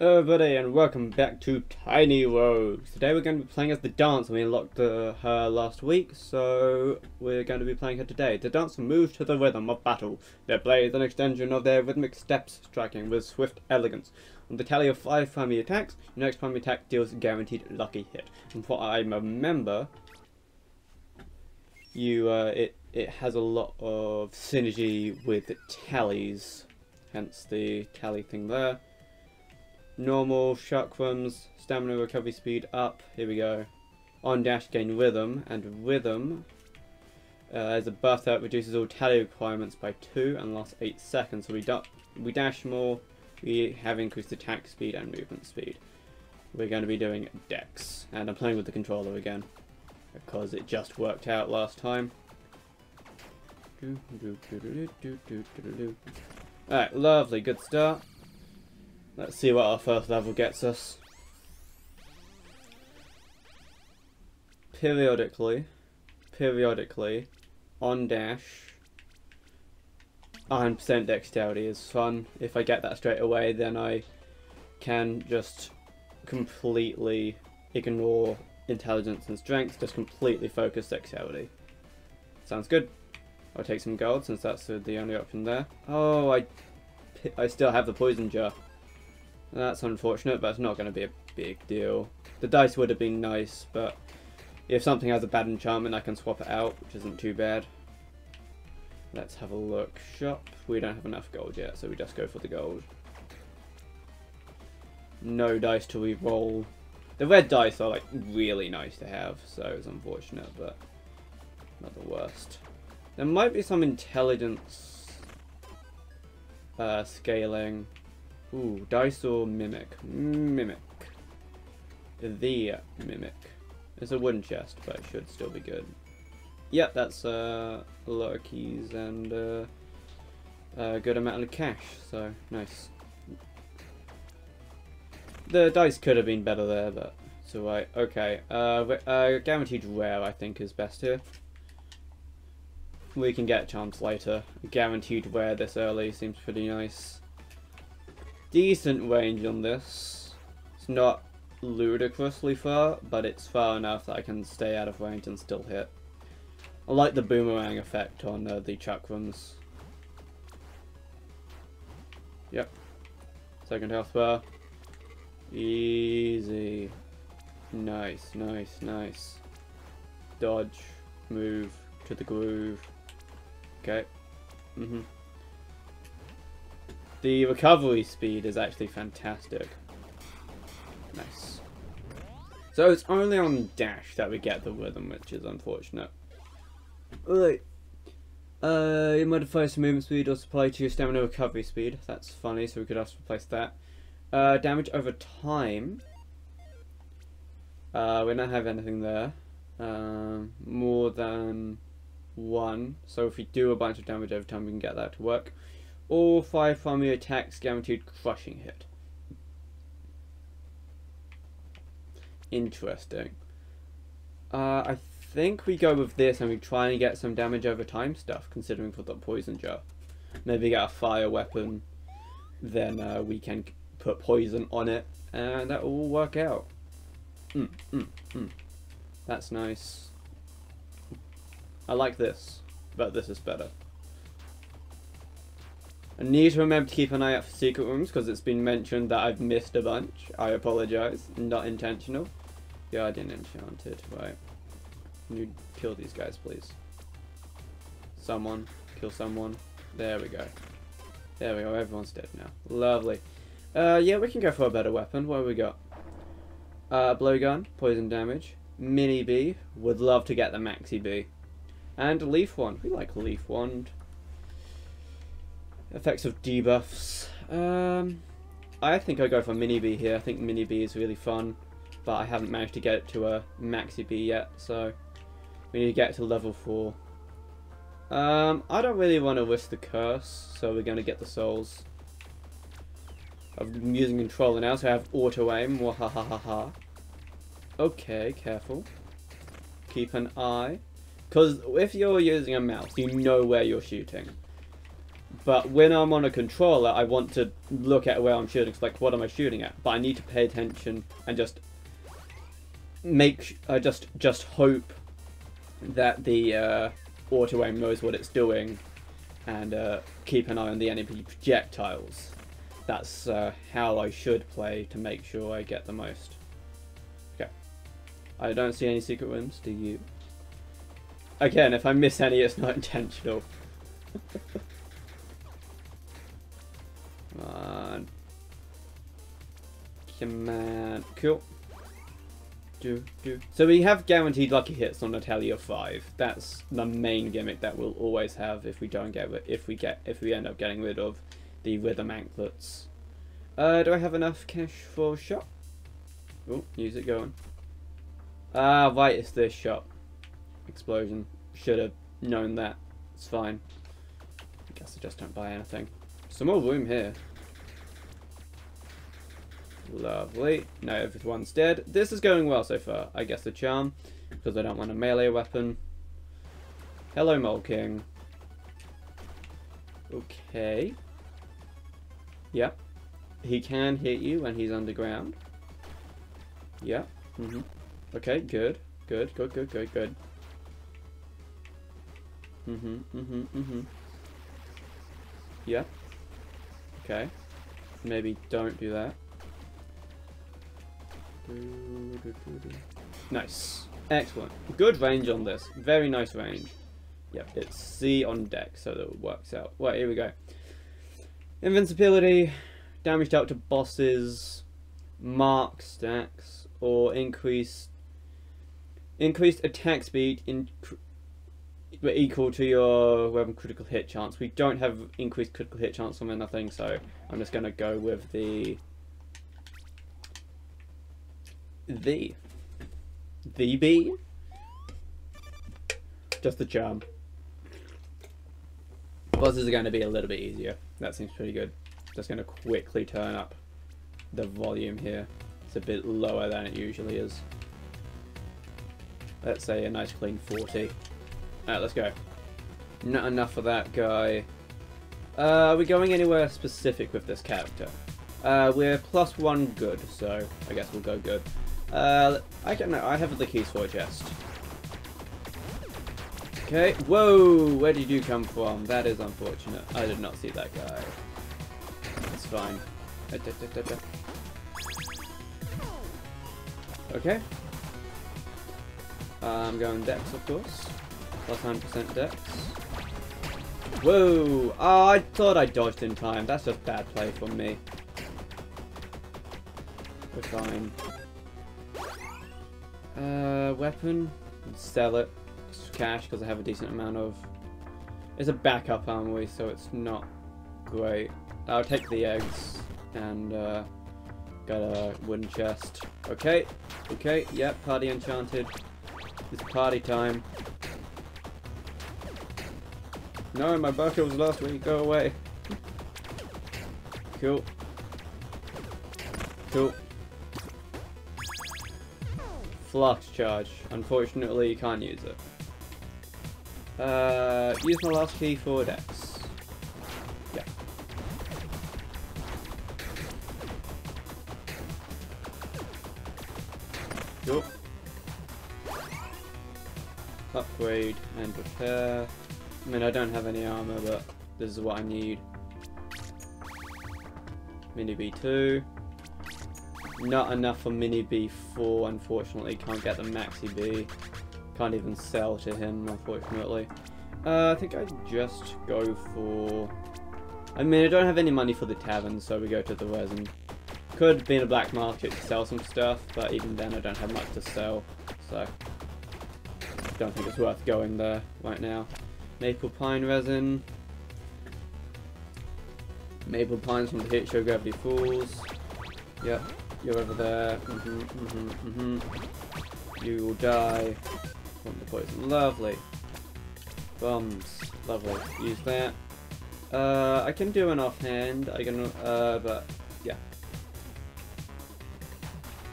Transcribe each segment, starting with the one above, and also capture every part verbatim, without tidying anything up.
Hello everybody and welcome back to Tiny Rogues. Today we're going to be playing as the Dancer. We unlocked uh, her last week, so we're going to be playing her today. The Dancer moves to the rhythm of battle. Their blade is an extension of their rhythmic steps, striking with swift elegance. On the tally of five primary attacks, your next primary attack deals a guaranteed lucky hit. And from what I remember, you uh, it, it has a lot of synergy with tallies, hence the tally thing there. Normal, chakrams, stamina recovery speed up, here we go. On dash gain rhythm, and rhythm uh, as a buff that reduces all tally requirements by two and lasts eight seconds, so we, da we dash more, we have increased attack speed and movement speed. We're going to be doing dex, and I'm playing with the controller again, because it just worked out last time. Alright, lovely, good start. Let's see what our first level gets us. Periodically, periodically, on dash, one hundred percent dexterity is fun. If I get that straight away, then I can just completely ignore intelligence and strength, just completely focus dexterity. Sounds good. I'll take some gold since that's the only option there. Oh, I, I still have the poison jar. That's unfortunate, but it's not going to be a big deal. The dice would have been nice, but if something has a bad enchantment, I can swap it out, which isn't too bad. Let's have a look. Shop. We don't have enough gold yet, so we just go for the gold. No dice to re-roll. The red dice are, like, really nice to have, so it's unfortunate, but not the worst. There might be some intelligence uh, scaling. Ooh, dice or mimic. Mimic. The mimic. It's a wooden chest, but it should still be good. Yep, that's uh, a lot of keys and uh, a good amount of cash, so nice. The dice could have been better there, but it's alright. Okay, uh, uh, guaranteed rare I think is best here. We can get charms later. Guaranteed rare this early seems pretty nice. Decent range on this. It's not ludicrously far, but it's far enough that I can stay out of range and still hit. I like the boomerang effect on uh, the chakrams. Yep. Second health bar. Easy. Nice, nice, nice. Dodge. Move to the groove. Okay. Mm-hmm. The recovery speed is actually fantastic. Nice. So it's only on dash that we get the rhythm, which is unfortunate. Alright. Uh, it modifies movement speed or supply to your stamina recovery speed. That's funny, so we could also replace that. Uh, damage over time. Uh, we don't have anything there. Um, more than one. So if we do a bunch of damage over time, we can get that to work. All five primary attacks guaranteed crushing hit. Interesting. Uh, I think we go with this and we try and get some damage over time stuff, considering for the poison jar. Maybe get a fire weapon, then uh, we can put poison on it, and that will all work out. Mm, mm, mm. That's nice. I like this, but this is better. I need to remember to keep an eye out for secret rooms, because it's been mentioned that I've missed a bunch. I apologise. Not intentional. Guardian Enchanted. Right. Can you kill these guys, please? Someone. Kill someone. There we go. There we go. Everyone's dead now. Lovely. Uh, yeah, we can go for a better weapon. What have we got? Uh, blowgun. Poison damage. Mini bee. Would love to get the Maxibee. And leaf wand. We like leaf wand. Effects of debuffs. Um, I think I go for Minibee here. I think Minibee is really fun, but I haven't managed to get it to a Maxibee yet, so we need to get to level four. Um, I don't really want to risk the curse, so we're going to get the souls. I'm using controller now, so I have auto aim. Wahahaha. Okay, careful. Keep an eye, because if you're using a mouse, you know where you're shooting. But when I'm on a controller, I want to look at where I'm shooting. It's like, what am I shooting at? But I need to pay attention and just make. I uh, just just hope that the uh, auto aim knows what it's doing, and uh, keep an eye on the enemy projectiles. That's uh, how I should play to make sure I get the most. Okay. I don't see any secret rooms. Do you? Again, if I miss any, it's not intentional. Come on. Come on. Cool. Do, do. So we have guaranteed lucky hits on a tally of five. That's the main gimmick that we'll always have if we don't get rid if we get if we end up getting rid of the rhythm anklets. Uh, do I have enough cash for a shop? Oh, music going. Ah, uh, right, it's this shop. Explosion. Should have known that. It's fine. I guess I just don't buy anything. Some more room here. Lovely. Now everyone's dead. This is going well so far. I guess the charm, because I don't want a melee weapon. Hello, Mole King. Okay. Yep. He can hit you when he's underground. Yep. Mm-hmm. Okay, good. Good, good, good, good, good. Mm-hmm, mm-hmm, mm-hmm. Yep. Okay. Maybe don't do that. Nice. Excellent. Good range on this. Very nice range. Yep, it's C on deck, so that it works out. Right, here we go. Invincibility, damage dealt to bosses, mark stacks, or increase increased attack speed in equal to your weapon critical hit chance. We don't have increased critical hit chance on anything, so I'm just going to go with the the the B, just the charm. Bosses are going to be a little bit easier. That seems pretty good. Just going to quickly turn up the volume here. It's a bit lower than it usually is. Let's say a nice clean forty. Alright, let's go. Not enough for that guy. Uh, are we going anywhere specific with this character? Uh, we're plus one good, so I guess we'll go good. Uh, I don't know. I have the keys for a chest. Okay. Whoa! Where did you come from? That is unfortunate. I did not see that guy. That's fine. Okay. Uh, I'm going dex, of course. plus one hundred percent dex. Whoa! Oh, I thought I dodged in time. That's just bad play from me. We're fine. Uh, weapon. Sell it. It's cash, because I have a decent amount of... It's a backup armory, so it's not great. I'll take the eggs. And, uh... got a wooden chest. Okay. Okay. Yep. Party enchanted. It's party time. No, my bucket was lost when you go away. Cool. Cool. Flux charge. Unfortunately, you can't use it. Uh, use my last key for dex. Yeah. Cool. Upgrade and repair. I mean, I don't have any armor, but this is what I need. Mini B two. Not enough for Mini B four, unfortunately. Can't get the Maxibee. Can't even sell to him, unfortunately. Uh, I think I just go for... I mean, I don't have any money for the tavern, so we go to the resin. Could be in a black market to sell some stuff, but even then I don't have much to sell, so... Don't think it's worth going there right now. Maple pine resin. Maple pines from the hit show Gravity Falls. Yep, you're over there. Mm-hmm, mm-hmm, mm-hmm. You will die from the poison. Lovely. Bombs. Lovely. Use that. Uh, I can do an offhand. I can, uh, but yeah.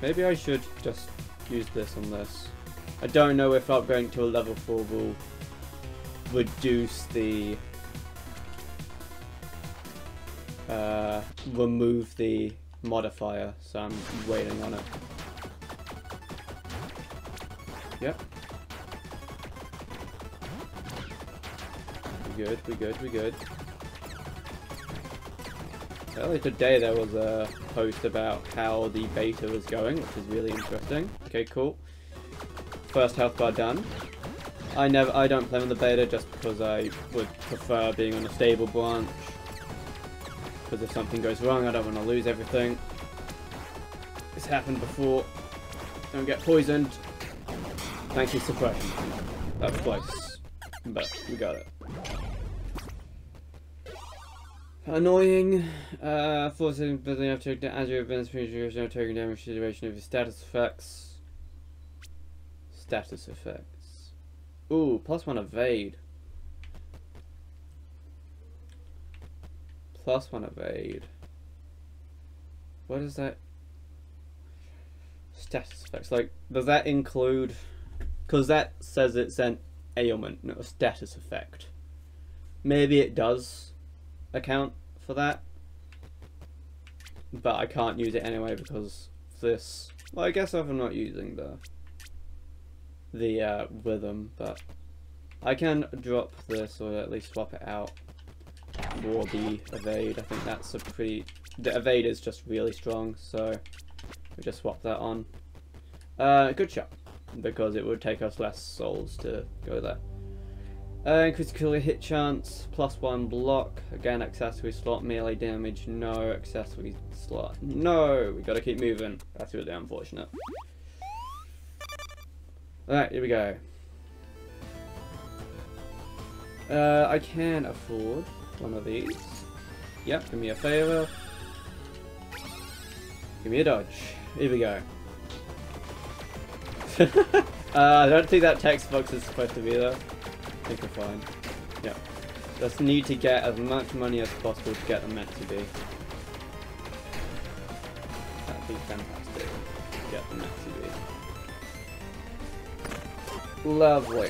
Maybe I should just use this on this. I don't know if upgrading to a level four will reduce the uh, remove the modifier, so I'm waiting on it. Yep. We good, we good, we good. Earlier today there was a post about how the beta was going, which is really interesting. Okay, cool. First health bar done. I never, I don't play on the beta just because I would prefer being on a stable branch. Because if something goes wrong, I don't want to lose everything. It's happened before. Don't get poisoned. Thank you, suppression. That was close, but we got it. Annoying. Uh, forcing building up to as your events produce no token damage to the duration of your status effects. Status effects. Ooh, plus one evade. Plus one evade. What is that? Status effects. Like, does that include? Because that says it's an ailment, not a status effect. Maybe it does account for that, but I can't use it anyway because this. Well, I guess if I'm not using the the uh, rhythm, but I can drop this or at least swap it out. Or the evade, I think that's a pretty... The evade is just really strong, so we just swap that on. Uh, good shot, because it would take us less souls to go there. Uh, increased killer hit chance, plus one block. Again, accessory slot, melee damage, no accessory slot. No, we gotta keep moving. That's really unfortunate. Alright, here we go. Uh, I can afford one of these. Yep, give me a favor. Give me a dodge. Here we go. uh, I don't think that text box is supposed to be there. I think we're fine. Yep. Just need to get as much money as possible to get the Maxibee. That'd be fantastic. Get the Maxibee. Lovely.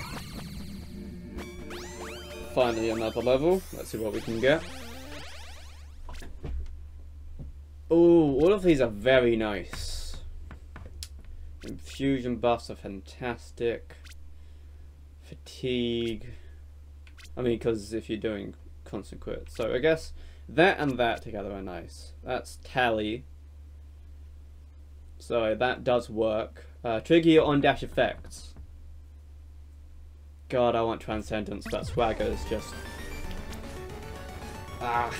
Finally another level. Let's see what we can get. Oh, all of these are very nice. Infusion buffs are fantastic. Fatigue. I mean, because if you're doing constant quits. So I guess that and that together are nice. That's tally. So that does work. Uh, trigger your on-dash effects. God, I want Transcendence, but Swagger is just... Ah!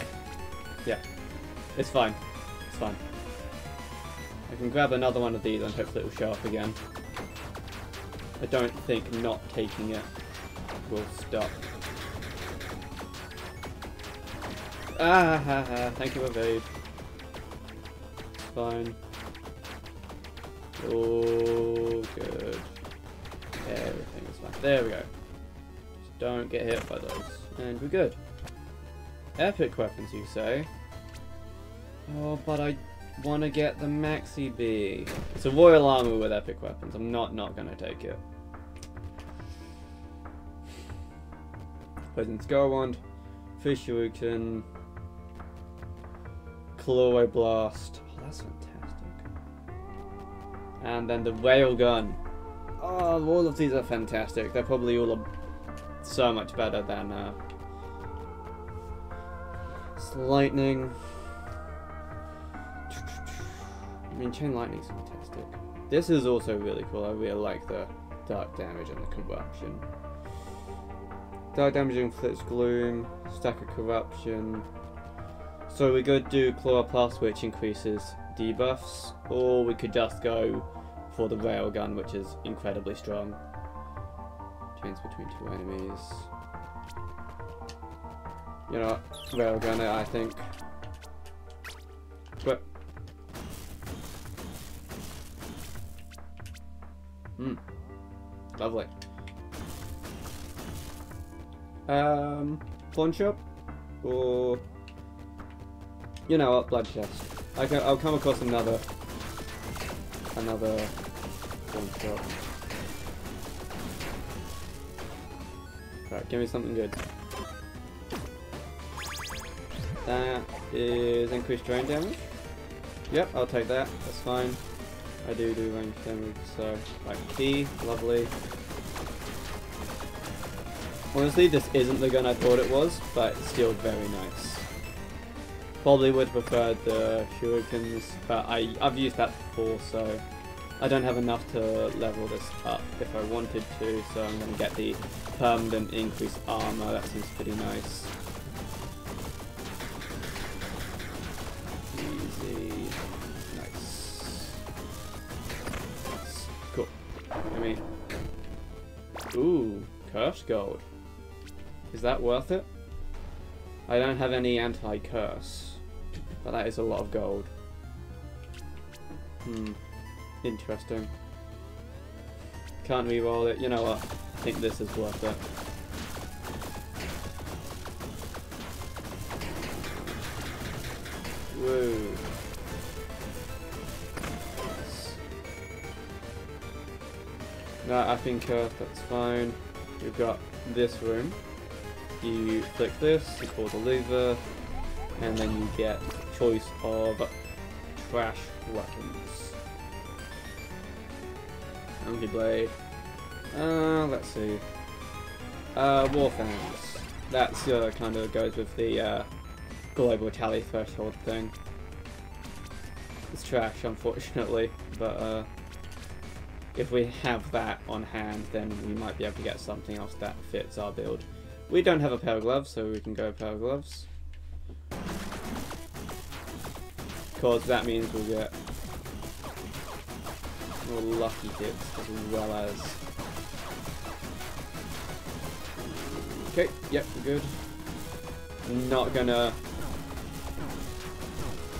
Yeah. It's fine. It's fine. I can grab another one of these and hopefully it will show up again. I don't think not taking it will stop. Ah ha ha, thank you evade. It's fine. Oh, good. Everything is fine. There we go. Don't get hit by those. And we're good. Epic weapons, you say? Oh, but I want to get the Maxibee. It's a royal armor with epic weapons. I'm not not going to take it. Poison Skull Wand. Fish Shuriken. Chloro Blast. Oh, that's fantastic. And then the Railgun. Oh, all of these are fantastic. They're probably all a so much better than uh, lightning. I mean, chain lightning's fantastic. This is also really cool. I really like the dark damage and the corruption. Dark damage inflicts gloom. Stack of corruption. So we could do Chloroplast, which increases debuffs, or we could just go for the railgun, which is incredibly strong. Chains between two enemies. You know what? Railgun it, I think. But. Hmm. Lovely. Um. Pawn shop? Or. You know what? Blood chest. I can, I'll come across another. Another. Shot. Right, give me something good. That is increased drain damage. Yep, I'll take that. That's fine. I do do range damage, so like D, lovely. Honestly, this isn't the gun I thought it was, but it's still very nice. Probably would prefer the shurikens, but I, I've used that before, so I don't have enough to level this up if I wanted to, so I'm going to get the permanent increased armor. That seems pretty nice. Easy. Nice. Nice. Cool. I mean... Ooh, cursed gold. Is that worth it? I don't have any anti-curse, but that is a lot of gold. Hmm. Interesting. Can't reroll it. You know what? I think this is worth it. Woo. No, I think uh, that's fine. We've got this room. You click this, you pull the lever, and then you get choice of trash weapons. Anti blade. Uh, let's see. Uh, Warfangs. That's uh, kind of goes with the uh, global tally threshold thing. It's trash, unfortunately, but uh, if we have that on hand, then we might be able to get something else that fits our build. We don't have a pair of gloves, so we can go pair of gloves. Cause that means we'll get more lucky hits as well as. Okay, yep, we're good. Not gonna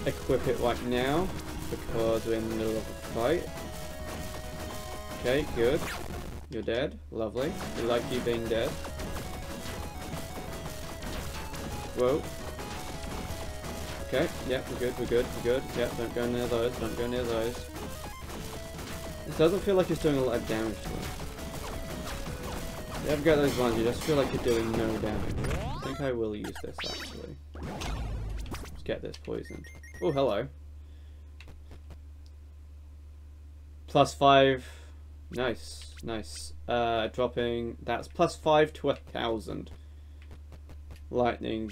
equip it right now because we're in the middle of a fight. Okay, good. You're dead. Lovely. We like you being dead. Whoa. Okay, yep, we're good, we're good, we're good. Yep, don't go near those, don't go near those. It doesn't feel like it's doing a lot of damage to them. You ever got those ones, you just feel like you're doing no damage. I think I will use this, actually. Let's get this poisoned. Oh, hello. Plus five. Nice, nice. Uh, dropping, that's plus five to a thousand. Lightning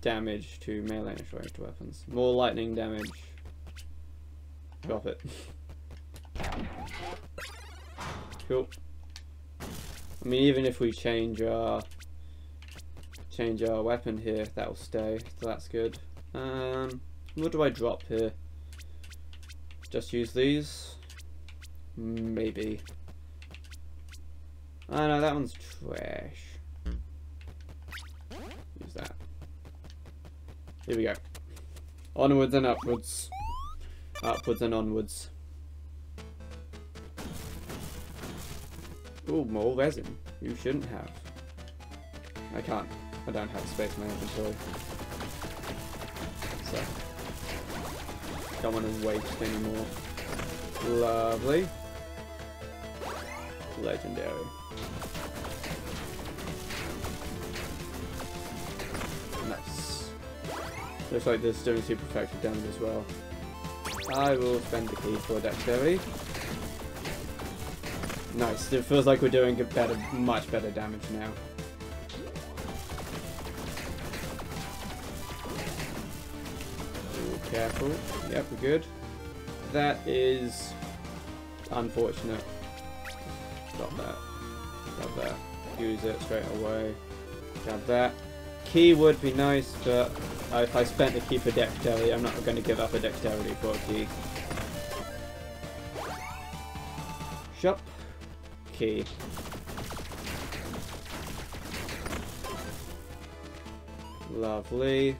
damage to melee and ranged weapons. More lightning damage. Drop it. Cool. I mean, even if we change our change our weapon here, that'll stay. So that's good. Um, what do I drop here? Just use these. Maybe. Oh no, that one's trash. Use that. Here we go. Onwards and upwards. Upwards and onwards. Ooh, more resin. You shouldn't have. I can't. I don't have space in my inventory. So. Don't want to waste anymore. Lovely. Legendary. Nice. Looks like this is doing super effective damage as well. I will spend the key for dexterity. Nice, it feels like we're doing a better, much better damage now. Ooh, careful. Yep, we're good. That is unfortunate. Stop that. Stop that. Use it straight away. Grab that. Key would be nice, but if I spent a key for dexterity, I'm not going to give up a dexterity for a key. Shop. Key. Lovely.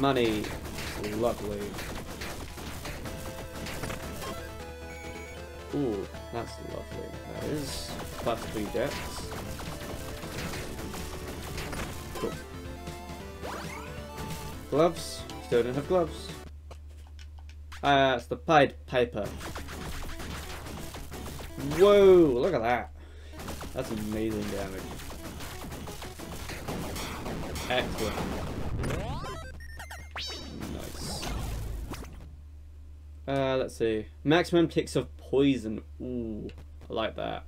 Money. Lovely. Ooh, that's lovely. That is plus three debts. Cool. Gloves. Still don't have gloves. Ah, uh, it's the Pied Piper. Whoa, look at that. That's amazing damage. Excellent. Uh, let's see. Maximum ticks of poison. Ooh, I like that.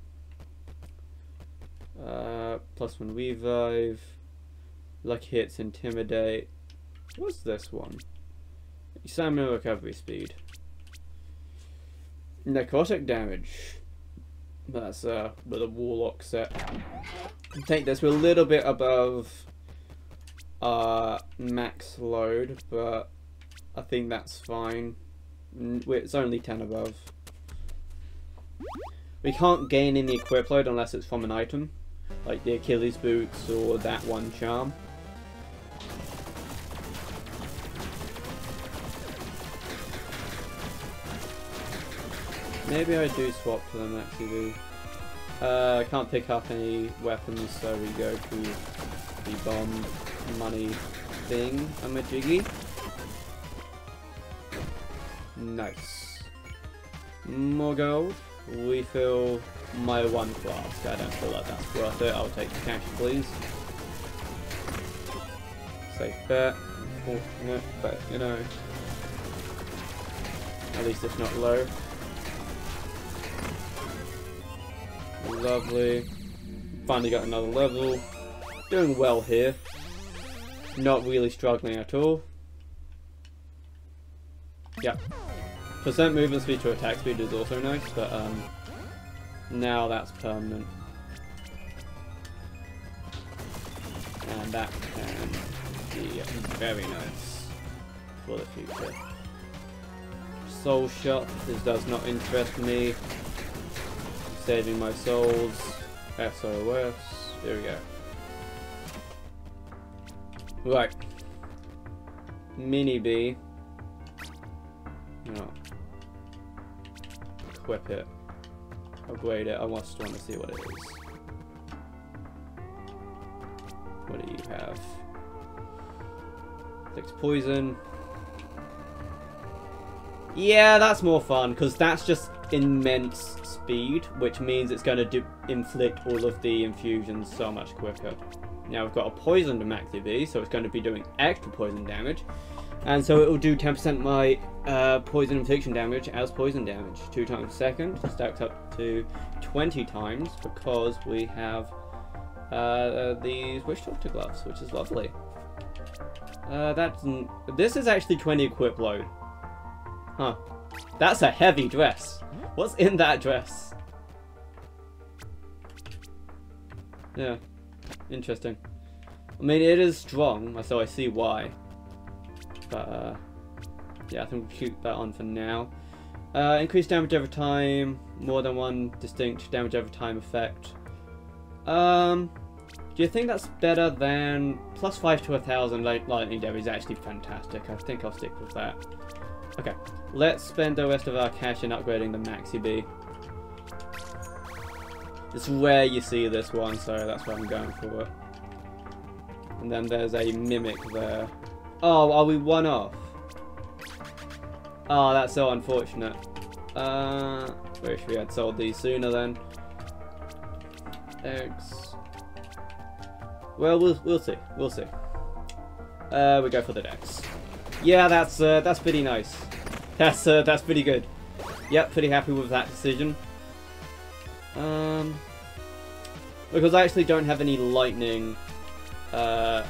Uh, plus one revive. Lucky hits, intimidate. What's this one? Stamina recovery speed. Necrotic damage. That's uh, with a warlock set. Take this. We're a little bit above uh, max load, but I think that's fine. It's only ten above. We can't gain any equip load unless it's from an item, like the Achilles boots or that one charm. Maybe I do swap to the Maxibee. Uh, I can't pick up any weapons, so we go to the bomb money thing. I'm a jiggy. Nice. More gold. Refill my one flask. I don't feel like that's worth it. I'll take the cash, please. Safe bet. Unfortunate, but you know. At least it's not low. Lovely. Finally got another level. Doing well here. Not really struggling at all. Yep. Percent movement speed to attack speed is also nice, but um, now that's permanent. And that can be very nice for the future. Soul shop. This does not interest me. Saving my souls. S O S. There we go. Right. Mini B. No. Equip it. Upgrade it. I just want to see what it is. What do you have? Six poison. Yeah, that's more fun, because that's just immense speed, which means it's going to inflict all of the infusions so much quicker. Now we've got a poisoned Maxibee, so it's going to be doing extra poison damage, and so it will do ten percent my uh, poison infliction damage as poison damage two times a second, stacked up to twenty times, because we have uh, these witch doctor gloves, which is lovely. Uh, that's this is actually twenty equip load, huh? That's a heavy dress. What's in that dress? Yeah, interesting. I mean, it is strong, so I see why. But, uh, yeah, I think we'll keep that on for now. Uh, increased damage every time, more than one distinct damage every time effect. Um, do you think that's better than plus five to a thousand lightning damage? Is actually fantastic. I think I'll stick with that. Okay, let's spend the rest of our cash in upgrading the Maxibee. It's rare you see this one, so that's what I'm going for. And then there's a mimic there. Oh, are we one off? Oh, that's so unfortunate. Uh, wish we had sold these sooner then. Thanks. Well, we'll we'll see. We'll see. Uh, we go for the decks. Yeah, that's uh, that's pretty nice. That's uh, that's pretty good. Yep, pretty happy with that decision. Um, because I actually don't have any lightning uh,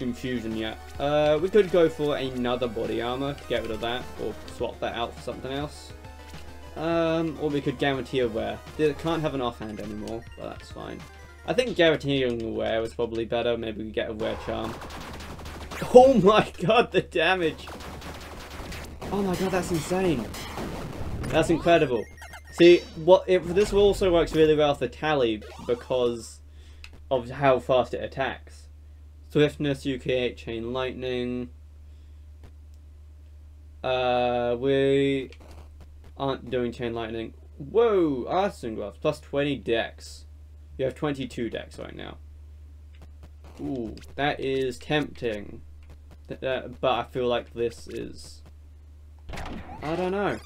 infusion yet. Uh, we could go for another body armor to get rid of that, or swap that out for something else. Um, or we could guarantee a wear. They can't have an offhand anymore, but that's fine. I think guaranteeing a wear is probably better. Maybe we get a wear charm. Oh my god, the damage! Oh my god, that's insane! That's incredible. See, what if this also works really well for Tally because of how fast it attacks. Swiftness, U K eight, chain lightning. Uh, we aren't doing chain lightning. Whoa, artisan gloves plus twenty dex. You have twenty-two dex right now. Ooh, that is tempting. Uh, but I feel like this is... I don't know.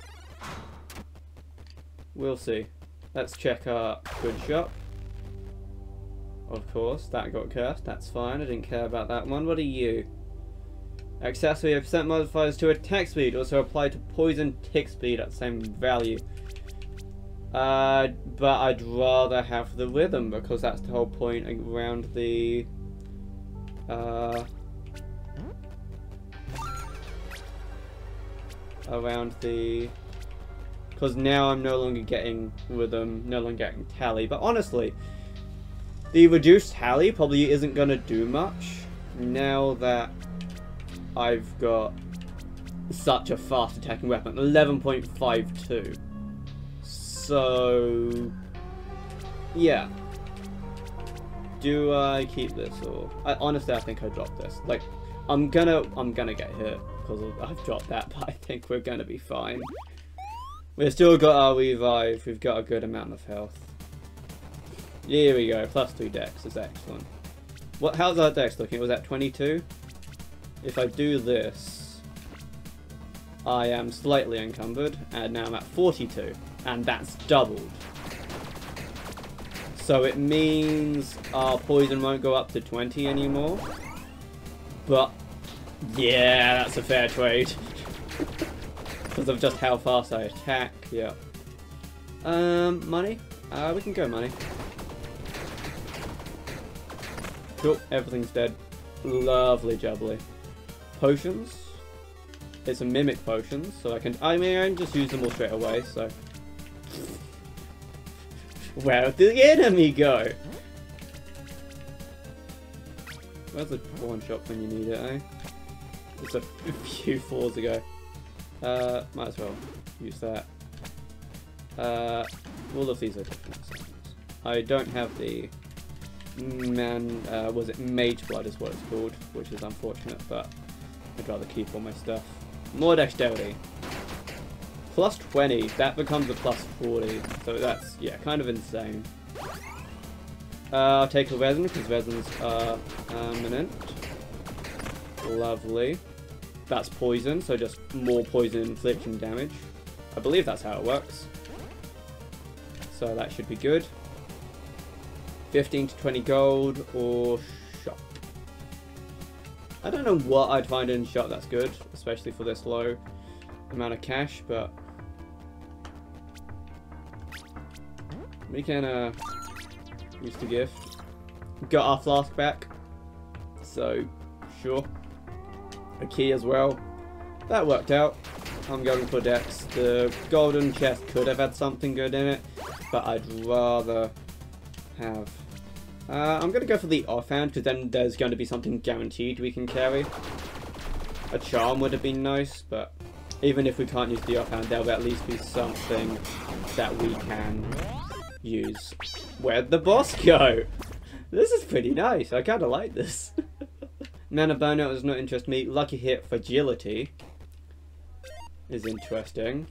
We'll see. Let's check our good shop. Of course, that got cursed. That's fine. I didn't care about that one. What are you? Accessory of percent modifiers to attack speed also apply to poison tick speed at the same value. Uh, but I'd rather have the rhythm, because that's the whole point around the uh, around the because now I'm no longer getting rhythm, no longer getting tally. But honestly, the reduced tally probably isn't gonna do much now that I've got such a fast attacking weapon, eleven point five two. So, yeah. Do I keep this, or I, honestly I think I dropped this. Like, I'm gonna, I'm gonna get hit because I've dropped that, but I think we're gonna be fine. We've still got our revive. We've got a good amount of health. Here we go. Plus two dex is excellent. What? How's our dex looking? Was that twenty-two? If I do this, I am slightly encumbered, and now I'm at forty-two. And that's doubled. So it means our poison won't go up to twenty anymore. But yeah, that's a fair trade. Because of just how fast I attack, yeah. Um, money? Uh, we can go money. Cool, everything's dead. Lovely jubbly. Potions? It's a mimic potion, so I can, I mean, I can just use them all straight away, so. Where did the enemy go? Where's the pawn shop when you need it, eh? It's a few floors ago. Uh, might as well use that. Uh, all of these are different things. I don't have the man, uh, was it mage blood is what it's called, which is unfortunate, but I'd rather keep all my stuff. More dexterity. Plus twenty, that becomes a plus forty, so that's, yeah, kind of insane. Uh, I'll take a resin, because resins are permanent. Lovely. That's poison, so just more poison infliction damage. I believe that's how it works. So that should be good. fifteen to twenty gold, or shop. I don't know what I'd find in shop that's good, especially for this low amount of cash, but we can uh, use the gift. Got our flask back, so sure. A key as well. That worked out. I'm going for dex. The golden chest could have had something good in it, but I'd rather have. Uh, I'm gonna go for the offhand, because then there's going to be something guaranteed we can carry. A charm would have been nice, but even if we can't use the offhand, there'll at least be something that we can use. Where'd the boss go? This is pretty nice. I kind of like this. Mana burnout does not interest me. Lucky hit fragility is interesting,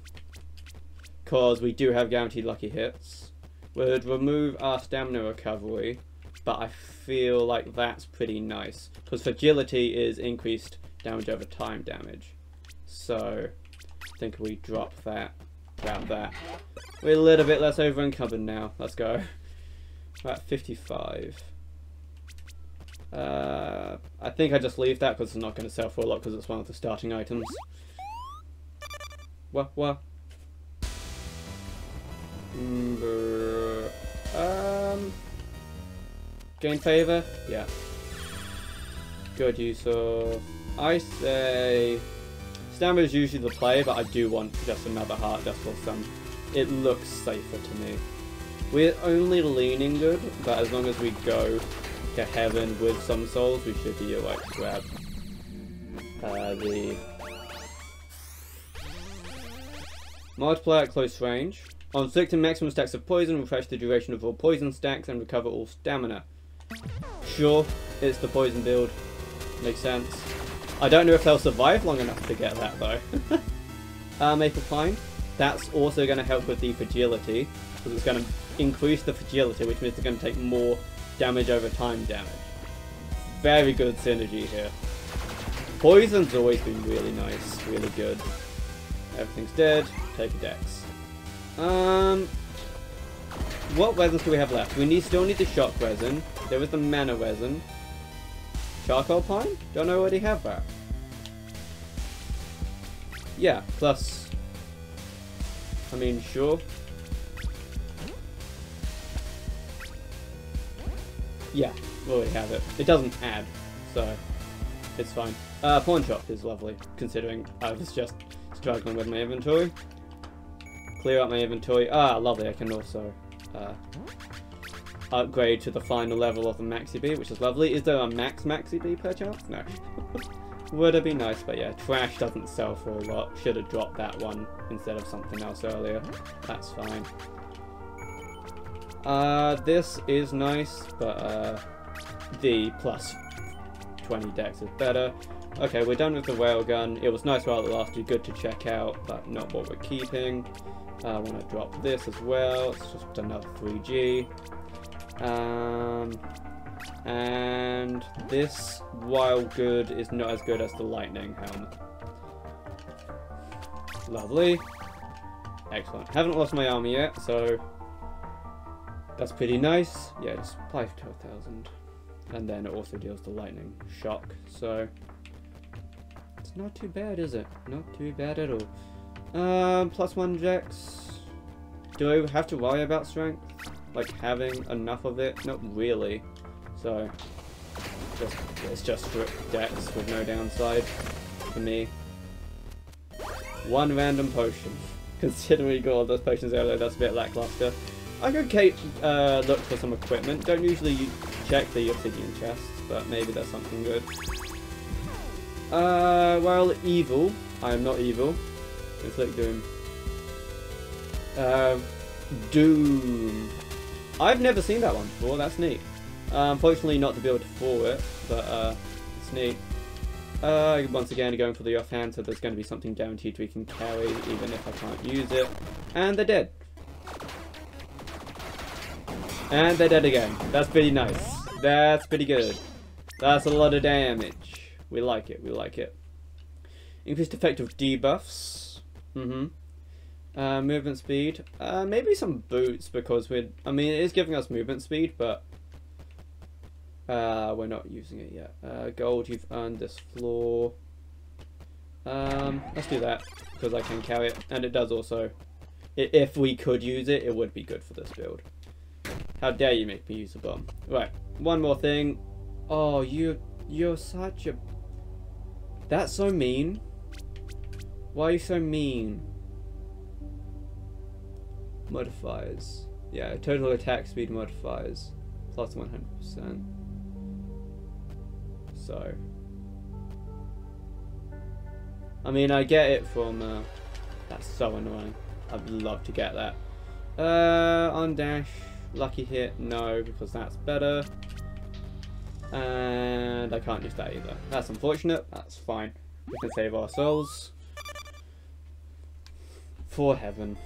because we do have guaranteed lucky hits. Would remove our stamina recovery, but I feel like that's pretty nice, because fragility is increased damage over time damage. So I think we drop that, grab that. We're a little bit less over encumbered now. Let's go. We're at fifty-five. Uh, I think I just leave that, because it's not going to sell for a lot, because it's one of the starting items. What? What? Mm-hmm. Um. Gain favor? Yeah. Good use of. I say. Stamina is usually the play, but I do want just another heart just for some. It looks safer to me. We're only leaning good, but as long as we go to heaven with some souls, we should be able to grab uh, the multiplier at close range. On inflicting maximum stacks of poison, refresh the duration of all poison stacks and recover all stamina. Sure, it's the poison build. Makes sense. I don't know if they'll survive long enough to get that though. uh, Maple Pine. That's also going to help with the fragility, because it's going to increase the fragility, which means it's going to take more damage over time damage. Very good synergy here. Poison's always been really nice, really good. Everything's dead. Take a dex. Um, what resins do we have left? We need still need the shock resin. There is the mana resin. Charcoal pine? Don't I already have that? Yeah, plus... I mean, sure. Yeah, we already have it. It doesn't add, so it's fine. Uh, pawn shop is lovely, considering I was just struggling with my inventory. Clear up my inventory. Ah, lovely, I can also uh, upgrade to the final level of the Maxibee, which is lovely. Is there a max Maxibee perchance? No. Would it be nice, but yeah, trash doesn't sell for a lot. Should have dropped that one instead of something else earlier. That's fine. Uh, this is nice, but uh, the plus twenty dex is better. Okay, we're done with the railgun. It was nice while it lasted, good to check out, but not what we're keeping. I want to drop this as well. It's just another three G. Um, and this, while good, is not as good as the lightning helmet. Lovely. Excellent. Haven't lost my army yet, so... that's pretty nice. Yeah, it's five to a thousand. And then it also deals the lightning shock, so... it's not too bad, is it? Not too bad at all. Um, plus one Jax. Do I have to worry about strength? Like, having enough of it? Not really. So, just, it's just strict Dex with no downside for me. One random potion. Considering we got all those potions earlier, that's a bit lackluster. I could uh, look for some equipment. Don't usually check the obsidian chests, but maybe that's something good. Uh, well, evil. I am not evil. Inflict doom. Uh, doom. I've never seen that one before. That's neat. Uh, unfortunately, not the build for it, but uh, it's neat. Uh, once again, going for the offhand, so there's going to be something guaranteed we can carry, even if I can't use it. And they're dead. And they're dead again. That's pretty nice. That's pretty good. That's a lot of damage. We like it. We like it. Increased effective debuffs. Mm-hmm. Uh, movement speed. Uh, maybe some boots, because we're... I mean, it is giving us movement speed, but... Uh, we're not using it yet. Uh, gold, you've earned this floor. Um, let's do that, because I can carry it. And it does also... if we could use it, it would be good for this build. How dare you make me use a bomb? Right, one more thing. Oh, you, you're such a... that's so mean. Why are you so mean? Modifiers. Yeah, total attack speed modifiers. Plus one hundred percent. So. I mean, I get it from... Uh, that's so annoying. I'd love to get that. Uh, on dash. Lucky hit, no, because that's better. And I can't use that either. That's unfortunate, that's fine. We can save our souls. For heaven.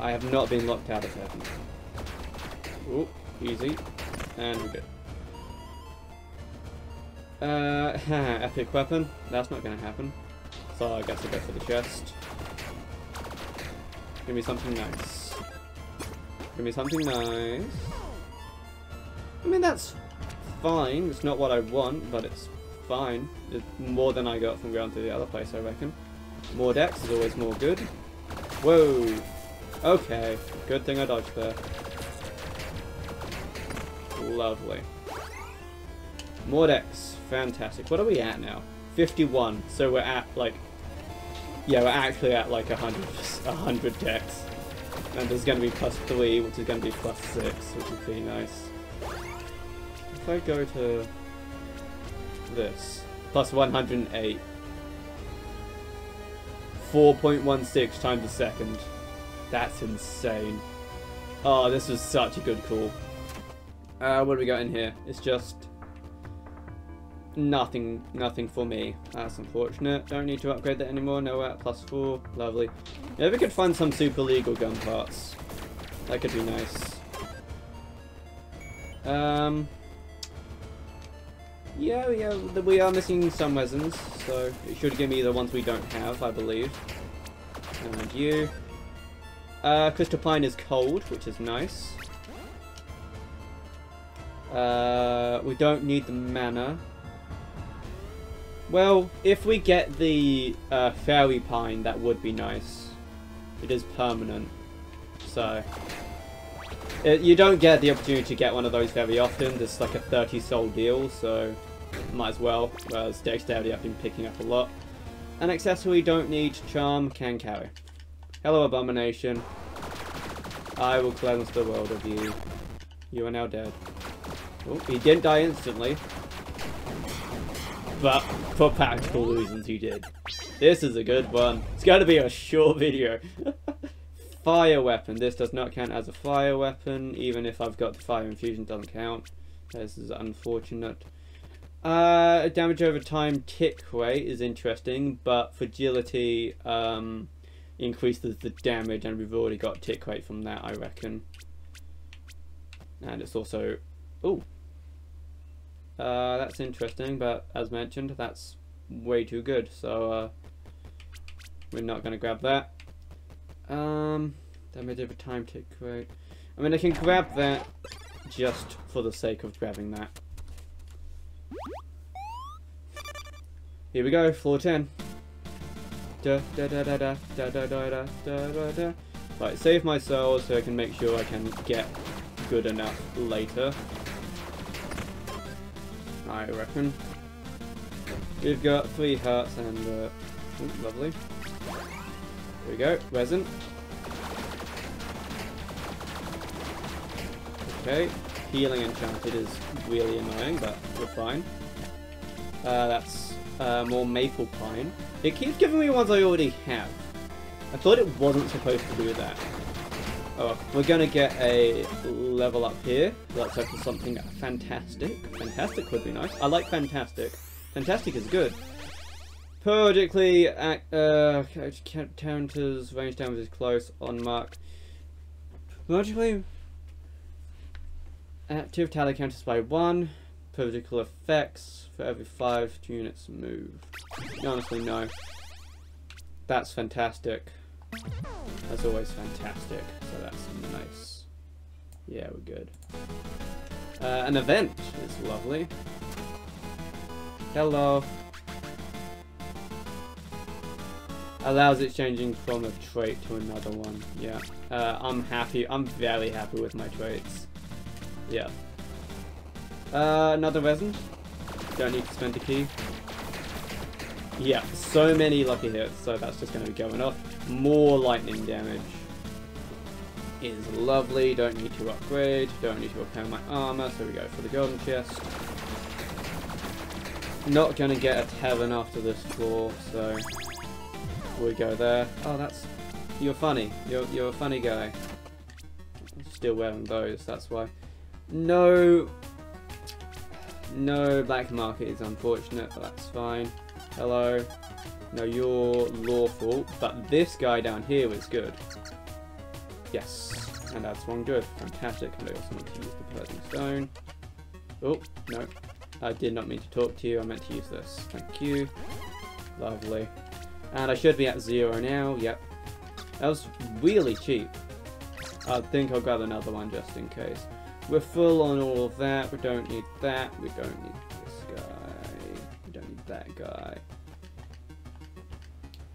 I have not been locked out of heaven. Ooh, easy. And we're good. Uh, epic weapon. That's not going to happen. So I guess I'll go for the chest. Give me something nice. Give me something nice. I mean, that's fine. It's not what I want, but it's fine. It's more than I got from going to the other place, I reckon. More decks is always more good. Whoa. Okay. Good thing I dodged there. Lovely. More decks. Fantastic. What are we at now? fifty-one. So we're at, like... yeah, we're actually at like a hundred decks, and there's going to be plus three, which is going to be plus six, which is pretty nice. If I go to this, plus one hundred eight, four point one six times a second, that's insane. Oh, this was such a good call. Uh, what do we got in here? It's just... Nothing, nothing for me. That's unfortunate. Don't need to upgrade that anymore. No, we're at plus four. Lovely. Yeah, we could find some super legal gun parts. That could be nice. Um. Yeah, yeah, we are missing some resins, so it should give me the ones we don't have, I believe. And you. Uh, crystal pine is cold, which is nice. Uh, we don't need the mana. Well, if we get the uh, fairy pine, that would be nice. It is permanent, so... It, you don't get the opportunity to get one of those very often. There's like a thirty soul deal, so might as well. Whereas dexterity I've been picking up a lot. An accessory don't need, charm can carry. Hello abomination. I will cleanse the world of you. You are now dead. Oh, he didn't die instantly. But for practical reasons he did. This is a good one. It's gonna be a short video. Fire weapon. This does not count as a fire weapon, even if I've got the fire infusion, doesn't count. This is unfortunate. Uh, damage over time tick rate is interesting, but fragility um, increases the damage, and we've already got tick rate from that, I reckon. And it's also... Ooh! Uh, that's interesting, but as mentioned, that's way too good, so uh, we're not going to grab that. Um, damage over time tick rate. I mean, I can grab that just for the sake of grabbing that. Here we go, floor ten. Da, da, da, da, da, da, da, da, da, da. Right, save my soul so I can make sure I can get good enough later. I reckon. We've got three hearts and uh, ooh, lovely. Here we go, resin. Okay, healing enchanted is really annoying, but we're fine. Uh, that's uh, more maple pine. It keeps giving me ones I already have. I thought it wasn't supposed to do that. Oh, we're gonna get a level up here. Let's hope for something fantastic. Fantastic would be nice. I like fantastic. Fantastic is good. Periodically, act, uh, counters, range damage is close, on mark. Logically, active tally counters by one. Periodical effects for every five units moved. Honestly, no. That's fantastic. That's always fantastic. So that's nice. Yeah, we're good. Uh, an event is lovely. Hello. Allows exchanging from a trait to another one. Yeah, uh, I'm happy. I'm very happy with my traits. Yeah. Uh, another resin. Don't need to spend a key. Yeah, so many lucky hits. So that's just going to be going off. More lightning damage is lovely. Don't need to upgrade. Don't need to repair my armor. So we go for the golden chest. Not going to get a tavern after this floor. So. We go there. Oh, that's... You're funny. You're, you're a funny guy. Still wearing those, that's why. No... No black market is unfortunate, but that's fine. Hello. No, you're lawful, but this guy down here is good. Yes. And that's one good. Fantastic. And I also want to use the Persian Stone. Oh, no. I did not mean to talk to you. I meant to use this. Thank you. Lovely. And I should be at zero now, yep. That was really cheap. I think I'll grab another one just in case. We're full on all of that, we don't need that, we don't need this guy, we don't need that guy.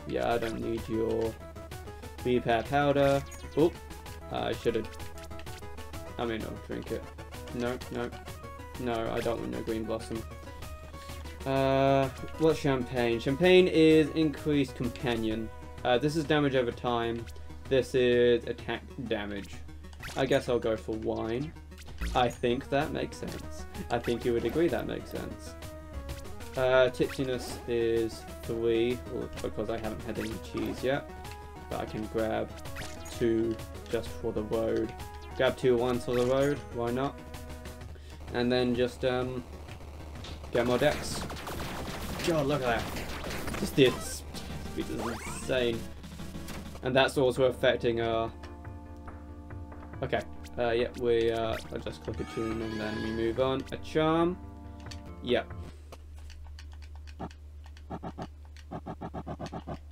Yeah, I don't need your B P A D powder. Oh, I should have. I mean, I'll drink it. No, no, no, I don't want no green blossom. Uh, what's champagne? Champagne is increased companion. Uh, this is damage over time. This is attack damage. I guess I'll go for wine. I think that makes sense. I think you would agree that makes sense. Uh, Tipsiness is three, well, because I haven't had any cheese yet. But I can grab two just for the road. Grab two once for the road, why not? And then just, um, get more decks. God, look at that. Just the speed is insane. And that's also affecting our... Okay. Uh, yep, yeah, we, uh, I'll just click a tune and then we move on. A charm. Yep.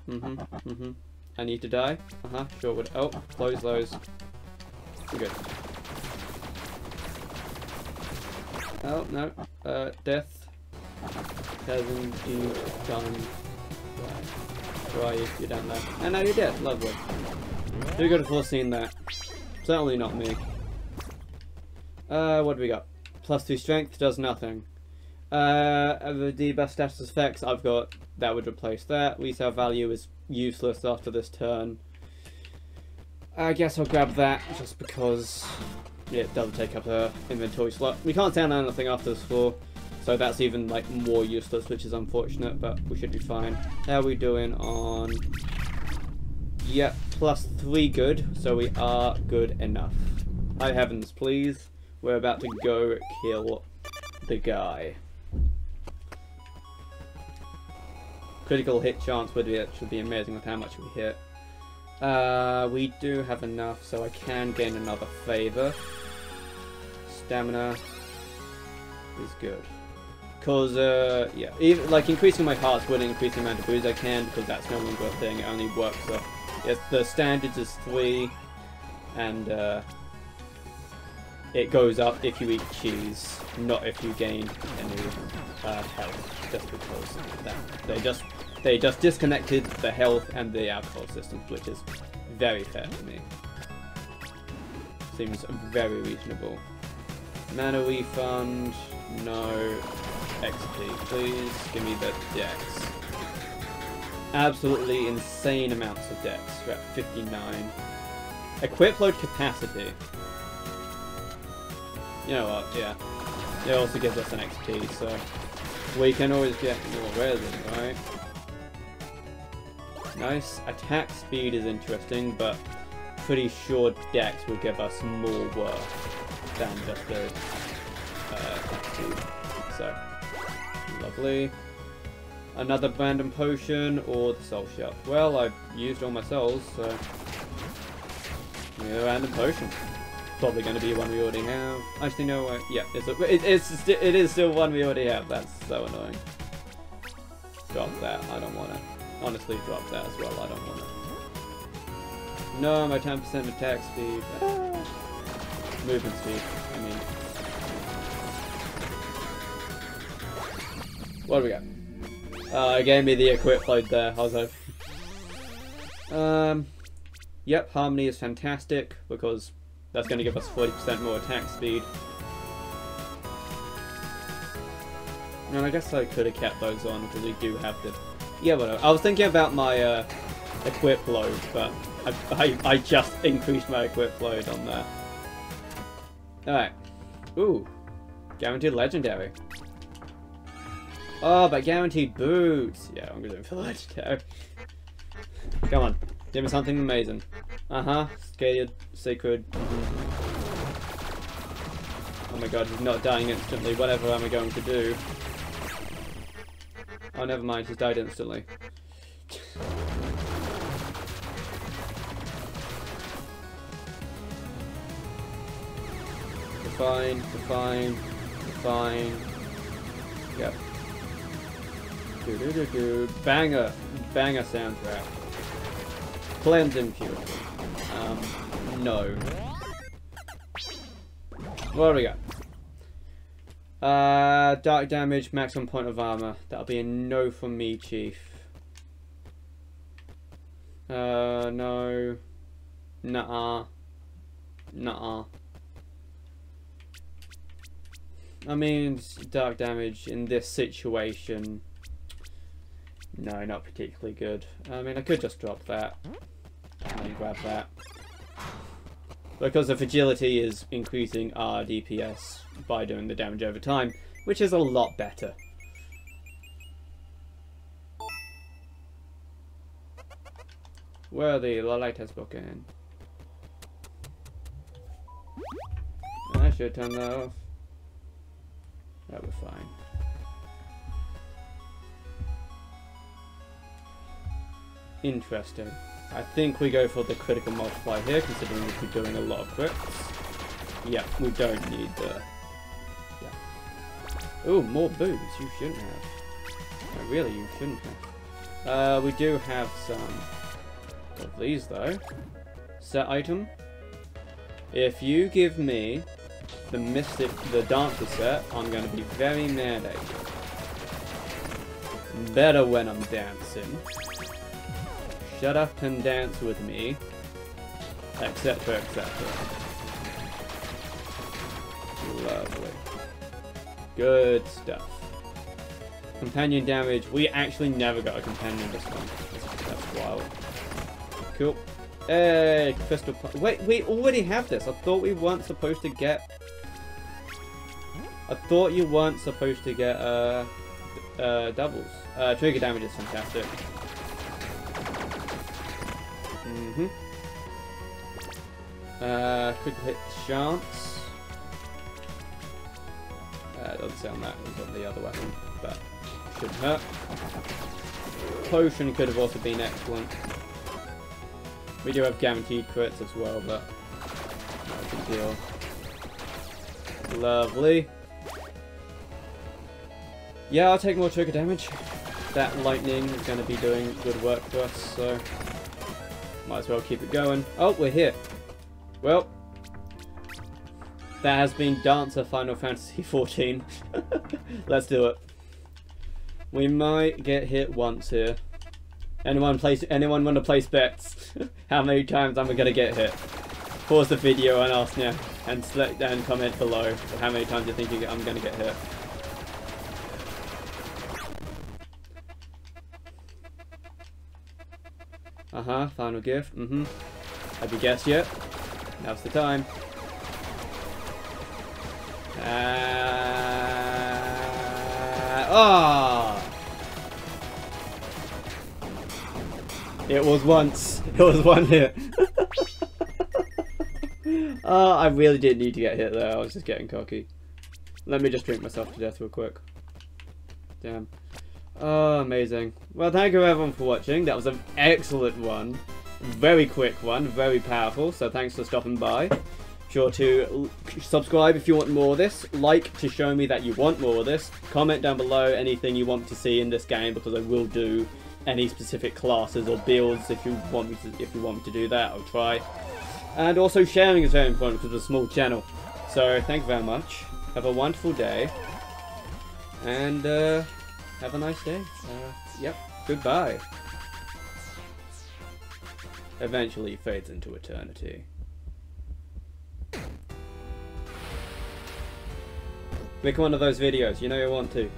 Mm-hmm, mm-hmm. I need to die. Uh-huh, sure would. Oh, close those. We're good. Oh, no. Uh, death. cousin, dude, John, why? Why are you? You're down there. And now you're dead. Lovely. Who could have foreseen that? Certainly not me. Uh, what do we got? Plus two strength does nothing. Uh, the debuff status effects I've got, that would replace that. Resale value is useless after this turn. I guess I'll grab that just because it doesn't take up her inventory slot. We can't down anything after this floor, so that's even like more useless, which is unfortunate, but we should be fine. How are we doing on... Yep, plus three good, so we are good enough. High heavens, please. We're about to go kill the guy. Critical hit chance would be, should be amazing with how much we hit. Uh, we do have enough, so I can gain another favor. Stamina is good. Cause, uh, yeah, even, like increasing my hearts would increase the amount of booze I can, because that's no longer a thing, it only works for, if the standards is three, and uh, it goes up if you eat cheese, not if you gain any uh, health, just because of that. They just, they just disconnected the health and the alcohol system, which is very fair to me. Seems very reasonable. Mana refund, no. X P, please give me the dex. Absolutely insane amounts of dex. We're at fifty-nine. Equip load capacity. You know what, yeah. It also gives us an X P, so we can always get more resin, right? Nice. Attack speed is interesting, but pretty sure dex will give us more work than just the uh, attack speed. So, lovely. Another random potion or the soul shell. Well, I've used all my souls, so yeah, random potion. Probably going to be one we already have. Actually, no. Uh, yeah, it's a, it, it's it is still one we already have. That's so annoying. Drop that. I don't want to. Honestly, drop that as well. I don't want to. No, my ten percent attack speed. Ah. Movement speed. I mean. What do we got? Uh, it gave me the equip load there, I was hoping. Um, yep, Harmony is fantastic, because that's going to give us forty percent more attack speed. And I guess I could have kept those on, because we do have the... Yeah, whatever. I was thinking about my uh, equip load, but I, I, I just increased my equip load on that. Alright. Ooh. Guaranteed legendary. Oh, but guaranteed boots! Yeah, I'm gonna do it for legendary. Come on, give me something amazing. Uh-huh, scared, sacred. Oh my god, he's not dying instantly, whatever am I going to do? Oh, never mind, he's died instantly. Define, define, define. Yep. Do, do, do, do. Banger, banger soundtrack. Cleansing fuel. Um, no. What do we got? Uh, dark damage, maximum point of armor. That'll be a no from me, Chief. Uh, no. Nuh-uh. Nuh-uh. I mean, dark damage in this situation. No, not particularly good. I mean, I could just drop that and grab that. Because the fragility is increasing our D P S by doing the damage over time, which is a lot better. Where are the lighthouse bookend? I should turn that off. That was fine. Interesting. I think we go for the critical multiplier here, considering we'll be doing a lot of crits. Yeah, we don't need the... Yeah. Ooh, more booze. You shouldn't have. No, really, you shouldn't have. Uh, we do have some of these, though. Set item. If you give me the Mystic, the Dancer set, I'm going to be very mad at you. Better when I'm dancing. Shut up and dance with me. Etc, et cetera. Lovely. Good stuff. Companion damage. We actually never got a companion this one. That's wild. Cool. Hey, crystal pot. Wait, we already have this. I thought we weren't supposed to get... I thought you weren't supposed to get, uh... Uh, doubles. Uh, trigger damage is fantastic. Mm-hmm. Uh, quick hit chance. Uh, doesn't sound that was on the other weapon, but shouldn't hurt. Potion could have also been excellent. We do have guaranteed crits as well, but not a big deal. Lovely. Yeah, I'll take more trigger damage. That lightning is going to be doing good work for us, so might as well keep it going. Oh, we're here. Well, that has been Dancer Final Fantasy fourteen. Let's do it. We might get hit once here. Anyone place? Anyone want to place bets? How many times am I going to get hit? Pause the video and ask now, and select and comment below how many times you think you, I'm going to get hit. Uh-huh, final gift, mm-hmm. Have you guessed yet? Now's the time. Uh... Oh! It was once. It was one hit. Oh, I really didn't need to get hit there. I was just getting cocky. Let me just drink myself to death real quick. Damn. Oh, amazing. Well, thank you everyone for watching. That was an excellent one. Very quick one. Very powerful. So thanks for stopping by. Sure to subscribe if you want more of this. Like to show me that you want more of this. Comment down below anything you want to see in this game, because I will do any specific classes or builds if you want me to, if you want me to do that. I'll try. And also sharing is very important because it's a small channel. So thank you very much. Have a wonderful day. And, uh... have a nice day. Uh, yep. Goodbye. Eventually fades into eternity. Pick one of those videos. You know you want to.